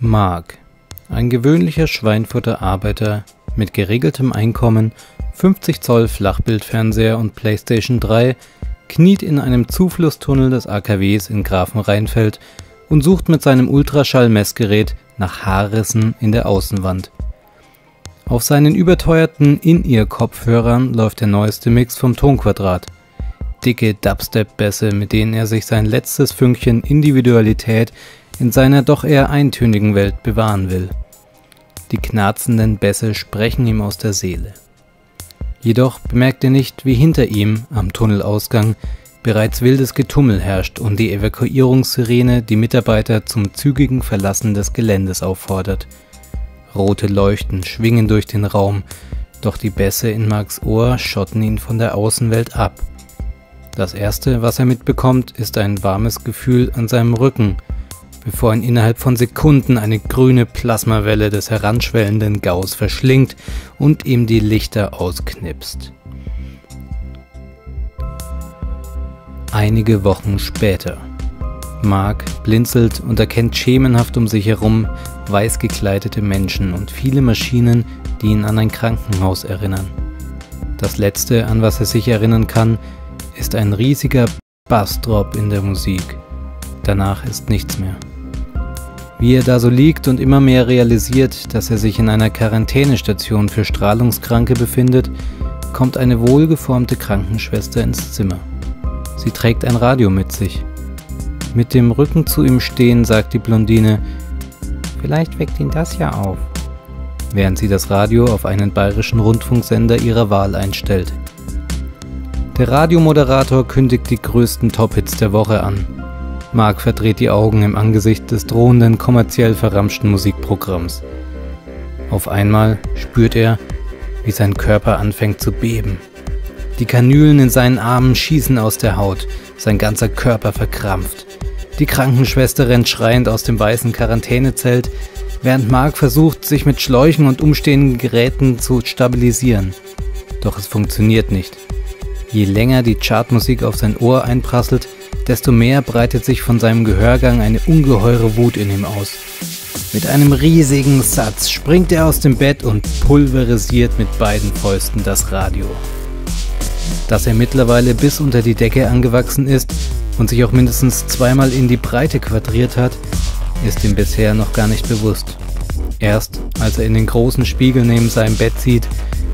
Mark, ein gewöhnlicher Schweinfurter Arbeiter mit geregeltem Einkommen, 50 Zoll Flachbildfernseher und PlayStation 3, kniet in einem Zuflusstunnel des AKWs in Grafenrheinfeld und sucht mit seinem Ultraschallmessgerät nach Haarrissen in der Außenwand. Auf seinen überteuerten In-Ear-Kopfhörern läuft der neueste Mix vom Tonquadrat. Dicke Dubstep-Bässe, mit denen er sich sein letztes Fünkchen Individualität in seiner doch eher eintönigen Welt bewahren will. Die knarzenden Bässe sprechen ihm aus der Seele. Jedoch bemerkt er nicht, wie hinter ihm, am Tunnelausgang, bereits wildes Getummel herrscht und die Evakuierungssirene die Mitarbeiter zum zügigen Verlassen des Geländes auffordert. Rote Leuchten schwingen durch den Raum, doch die Bässe in Marks Ohr schotten ihn von der Außenwelt ab. Das erste, was er mitbekommt, ist ein warmes Gefühl an seinem Rücken, bevor ihn innerhalb von Sekunden eine grüne Plasmawelle des heranschwellenden Gauss verschlingt und ihm die Lichter ausknipst. Einige Wochen später. Mark blinzelt und erkennt schemenhaft um sich herum weiß gekleidete Menschen und viele Maschinen, die ihn an ein Krankenhaus erinnern. Das letzte, an was er sich erinnern kann, ist ein riesiger Bassdrop in der Musik. Danach ist nichts mehr. Wie er da so liegt und immer mehr realisiert, dass er sich in einer Quarantänestation für Strahlungskranke befindet, kommt eine wohlgeformte Krankenschwester ins Zimmer. Sie trägt ein Radio mit sich. Mit dem Rücken zu ihm stehen, sagt die Blondine, vielleicht weckt ihn das ja auf, während sie das Radio auf einen bayerischen Rundfunksender ihrer Wahl einstellt. Der Radiomoderator kündigt die größten Top-Hits der Woche an. Mark verdreht die Augen im Angesicht des drohenden, kommerziell verramschten Musikprogramms. Auf einmal spürt er, wie sein Körper anfängt zu beben. Die Kanülen in seinen Armen schießen aus der Haut, sein ganzer Körper verkrampft. Die Krankenschwester rennt schreiend aus dem weißen Quarantänezelt, während Mark versucht, sich mit Schläuchen und umstehenden Geräten zu stabilisieren. Doch es funktioniert nicht. Je länger die Chartmusik auf sein Ohr einprasselt, desto mehr breitet sich von seinem Gehörgang eine ungeheure Wut in ihm aus. Mit einem riesigen Satz springt er aus dem Bett und pulverisiert mit beiden Fäusten das Radio. Dass er mittlerweile bis unter die Decke angewachsen ist und sich auch mindestens zweimal in die Breite quadriert hat, ist ihm bisher noch gar nicht bewusst. Erst als er in den großen Spiegel neben seinem Bett sieht,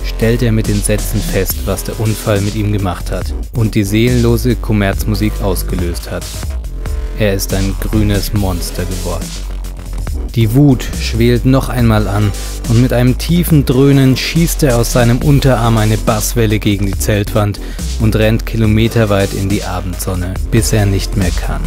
stellt er mit den Sätzen fest, was der Unfall mit ihm gemacht hat und die seelenlose Kommerzmusik ausgelöst hat. Er ist ein grünes Monster geworden. Die Wut schwelt noch einmal an und mit einem tiefen Dröhnen schießt er aus seinem Unterarm eine Basswelle gegen die Zeltwand und rennt kilometerweit in die Abendsonne, bis er nicht mehr kann.